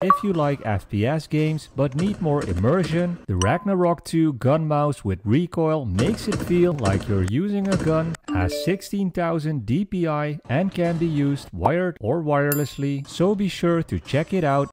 If you like FPS games but need more immersion, the Ragnarok 2 Gun Mouse with recoil makes it feel like you're using a gun, has 16,000 DPI and can be used wired or wirelessly, so be sure to check it out.